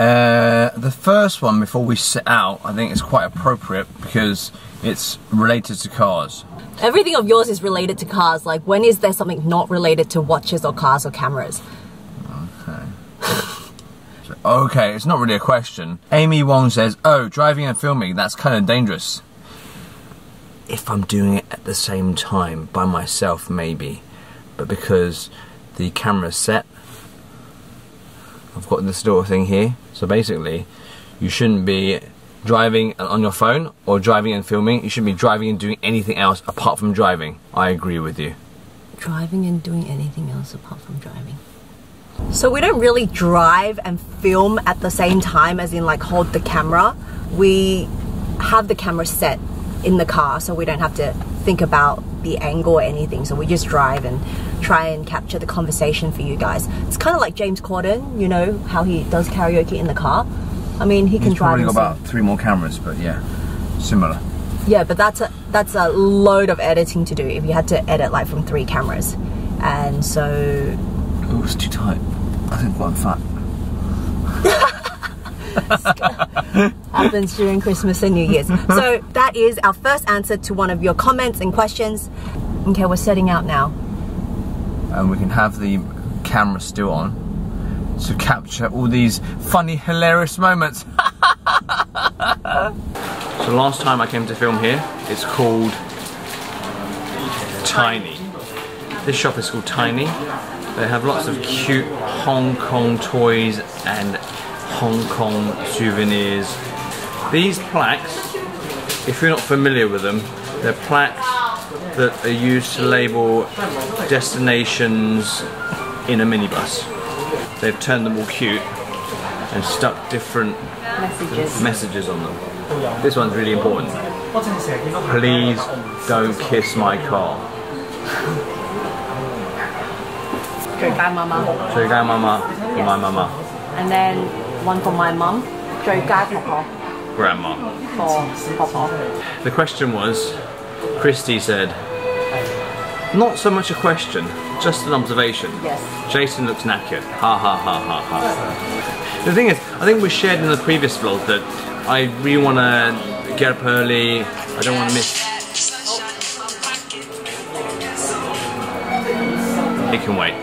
The first one, before we set out, I think is quite appropriate because it's related to cars. Everything of yours is related to cars. Like, when is there something not related to watches or cars or cameras? Okay. Okay, it's not really a question. Amy Wong says, oh, driving and filming, that's kind of dangerous. If I'm doing it at the same time, by myself maybe. But because the camera's set, I've got this little thing here. So basically, you shouldn't be driving on your phone or driving and filming. You shouldn't be driving and doing anything else apart from driving. I agree with you. Driving and doing anything else apart from driving. So we don't really drive and film at the same time, as in like hold the camera. We have the camera set in the car, so we don't have to think about the angle or anything. So we just drive and try and capture the conversation for you guys. It's kind of like James Corden, you know, how he does karaoke in the car. I mean, he can drive. He's probably got about 3 more cameras, but yeah, similar. Yeah, but that's a load of editing to do if you had to edit like from 3 cameras. And so... Oh, it's too tight. I think I'm fat. Happens during Christmas and New Year's. So that is our first answer to one of your comments and questions. Okay, we're setting out now. And we can have the camera still on to capture all these funny, hilarious moments. So last time I came to film here, it's called Tiny. This shop is called Tiny. They have lots of cute Hong Kong toys and Hong Kong souvenirs. These plaques, if you're not familiar with them, they're plaques that are used to label destinations in a minibus. They've turned them all cute and stuck different messages on them. This one's really important. Please don't kiss my car. Jogai mama. Jogai mama for my mama. And then one for my mum. Jogai papa. Grandma. For papa. The question was, Christy said, not so much a question, just an observation. Yes. Jason looks knackered. Ha ha ha ha ha. The thing is, I think we shared in the previous vlog that I really want to get up early. I don't want to miss... Oh. It can wait.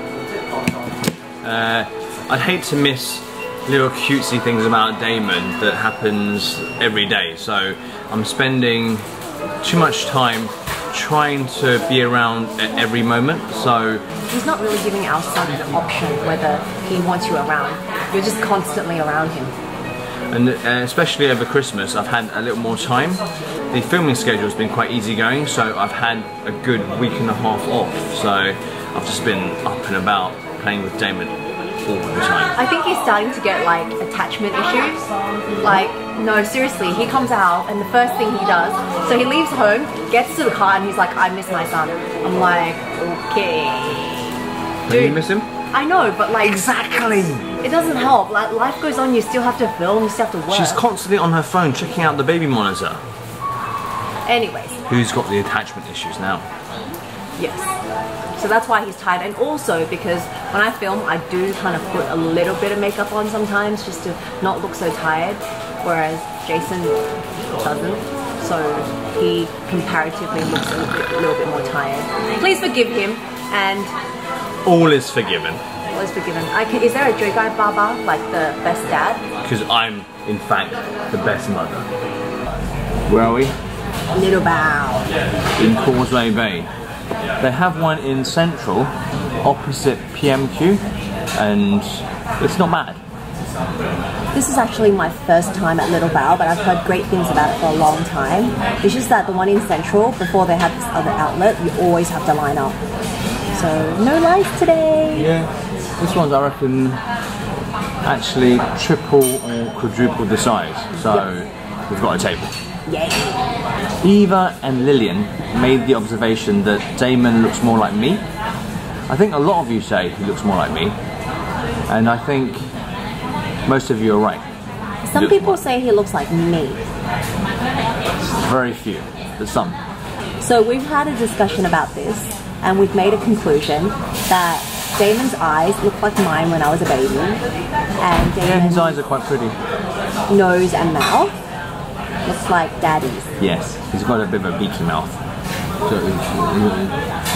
I'd hate to miss little cutesy things about Damon that happens every day. So I'm spending too much time trying to be around at every moment, so... He's not really giving our son an option whether he wants you around. You're just constantly around him. And especially over Christmas, I've had a little more time. The filming schedule's been quite easygoing, so I've had a good week and a half off. So I've just been up and about playing with Damon all the time. I think he's starting to get, like, attachment issues. Like, no, seriously, he comes out and the first thing he does, so he leaves home, gets to the car and he's like, I miss my son. I'm like, okay. Do you miss him? I know, but like... Exactly! It doesn't help. Like, life goes on, you still have to film, you still have to work. She's constantly on her phone checking out the baby monitor. Anyways. Who's got the attachment issues now? Yes. So that's why he's tired, and also because when I film, I do kind of put a little bit of makeup on sometimes just to not look so tired. Whereas Jason doesn't, so he comparatively looks a little bit more tired. Please forgive him, and... All is forgiven. All is forgiven. Is there a Jogai Baba, like the best dad? Because I'm, in fact, the best mother. Where are we? Little Bao. In Causeway Bay. They have one in Central, opposite PMQ, and it's not bad. This is actually my first time at Little Bao, but I've heard great things about it for a long time. It's just that the one in Central, before they had this other outlet, you always have to line up. So, no lights today! Yeah, this one's, I reckon, actually triple or quadruple the size. So, yep. We've got a table. Yay! Eva and Lillian made the observation that Damon looks more like me. I think a lot of you say he looks more like me, and I think most of you are right. Some people say he looks like me. Very few, but some. So we've had a discussion about this, and we've made a conclusion that Damon's eyes look like mine when I was a baby. And Damon's eyes are quite pretty. Nose and mouth looks like daddy's. Yes, he's got a bit of a beaky mouth. So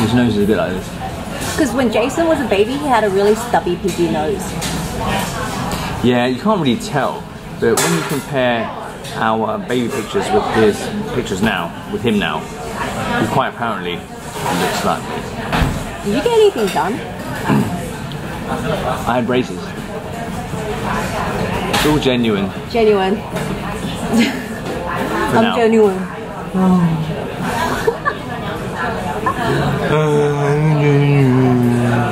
his nose is a bit like this. Because when Jason was a baby, he had a really stubby, piggy nose. Yeah, you can't really tell. But when you compare our baby pictures with his pictures now, with him now, he quite apparently looks like me. Did you get anything done? I had braces. It's all genuine. Genuine. I'm now. Genuine.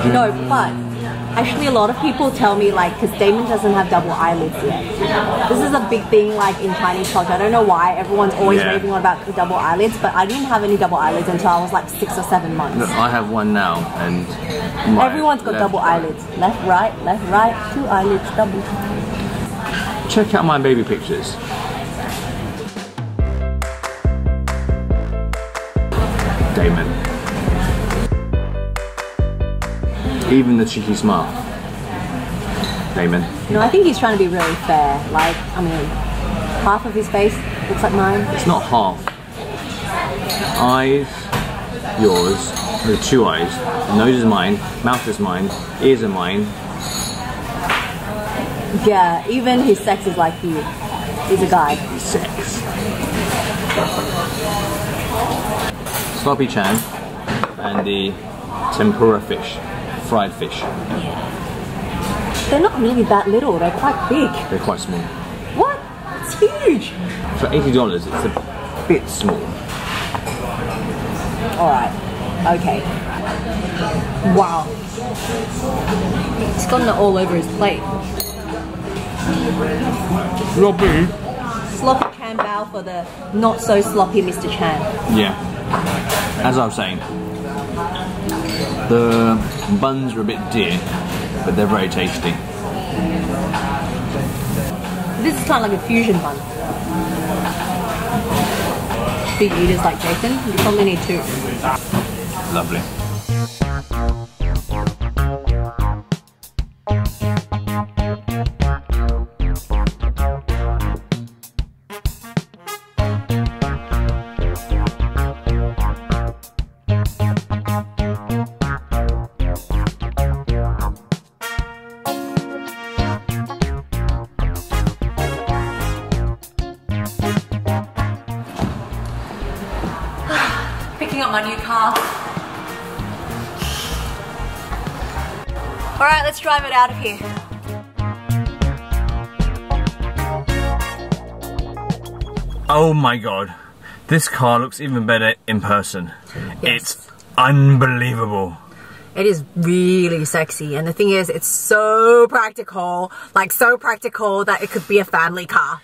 No, but actually a lot of people tell me, like, because Damon doesn't have double eyelids yet. This is a big thing, like, in Chinese culture. I don't know why everyone's always raving on about the double eyelids, but I didn't have any double eyelids until I was like 6 or 7 months. Look, I have one now, and everyone's got double eyelids. Left, right, two eyelids, double. Check out my baby pictures. Damon. Even the cheeky smile. Damon. No, I think he's trying to be really fair. Like, I mean, half of his face looks like mine. It's not half. Eyes, yours, the two eyes. Nose is mine, mouth is mine, ears are mine. Yeah, even his sex is like you. He's a guy. Sex. Sloppy Chan and the tempura fish, fried fish. They're not really that little, they're quite big. They're quite small. What? It's huge! For $80, it's a bit small. Alright, okay. Wow. He's gotten it all over his plate. Sloppy. Sloppy Chan bow for the not so sloppy Mr. Chan. Yeah. As I was saying, the buns are a bit dear, but they're very tasty. This is kind of like a fusion bun. Big eaters like Jason, you probably need two. Lovely. My new car. Alright, let's drive it out of here. Oh my god. This car looks even better in person. Yes. It's unbelievable. It is really sexy, and the thing is, it's so practical. Like, so practical that it could be a family car.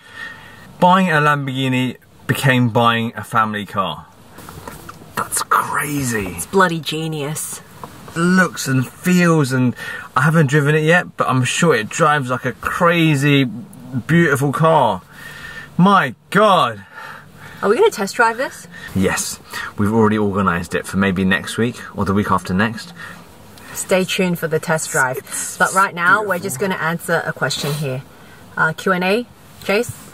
Buying a Lamborghini became buying a family car. That's crazy. It's bloody genius. Looks and feels, and I haven't driven it yet, but I'm sure it drives like a crazy, beautiful car. My god. Are we going to test drive this? Yes. We've already organised it for maybe next week or the week after next. Stay tuned for the test drive. But right now, we're just going to answer a question here. Q&A, Jace?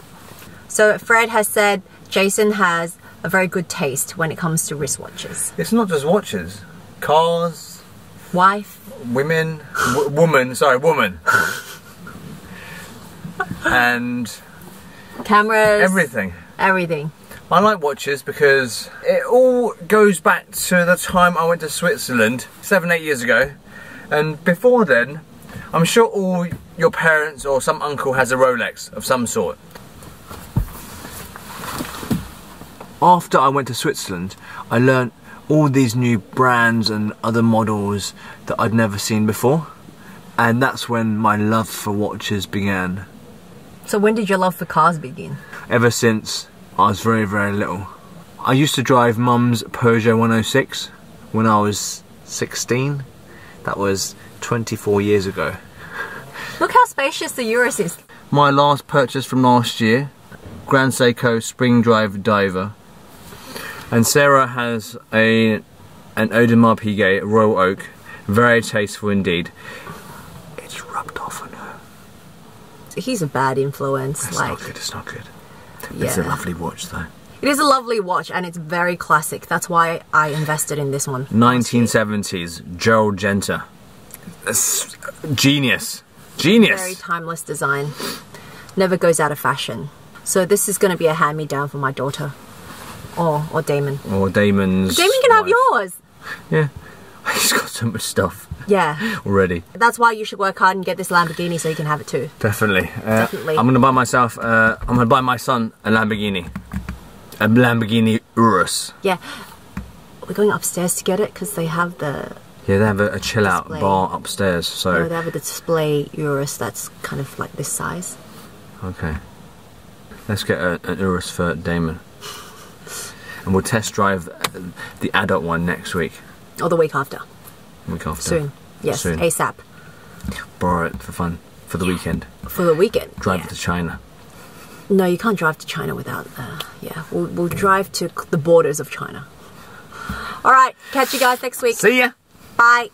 So Fred has said Jason has a very good taste when it comes to wristwatches. It's not just watches. Cars. Wife. Women. woman. And cameras. Everything. Everything. I like watches because it all goes back to the time I went to Switzerland 7-8 years ago. And before then, I'm sure all your parents or some uncle has a Rolex of some sort. After I went to Switzerland, I learned all these new brands and other models that I'd never seen before. And that's when my love for watches began. So when did your love for cars begin? Ever since I was very, very little. I used to drive Mum's Peugeot 106 when I was 16. That was 24 years ago. Look how spacious the Urus is. My last purchase from last year, Grand Seiko Spring Drive Diver. And Sarah has an Audemars Piguet Royal Oak Very tasteful indeed. It's rubbed off on her. He's a bad influence. It's not good, it's not good. Yeah. It's a lovely watch though. It is a lovely watch and it's very classic. That's why I invested in this one. 1970s, Gerald Genta. Genius. Genius. Very timeless design. Never goes out of fashion. So this is going to be a hand-me-down for my daughter. Or Damon. Or Damon's Damon can wife. Have yours. Yeah. He's got so much stuff. Yeah. Already. That's why you should work hard and get this Lamborghini so you can have it too. Definitely. Definitely. I'm going to buy myself, I'm going to buy my son a Lamborghini. A Lamborghini Urus. Yeah. We're going upstairs to get it because they have the... Yeah, they have a chill out bar upstairs, so... No, they have a display Urus that's kind of like this size. Okay. Let's get an Urus for Damon. And we'll test drive the adult one next week. Or the week after. Week after. Soon. Yes, soon. ASAP. Borrow it for fun. For the weekend. For the weekend. Drive it to China. No, you can't drive to China without... yeah, we'll drive to the borders of China. All right, catch you guys next week. See ya. Bye.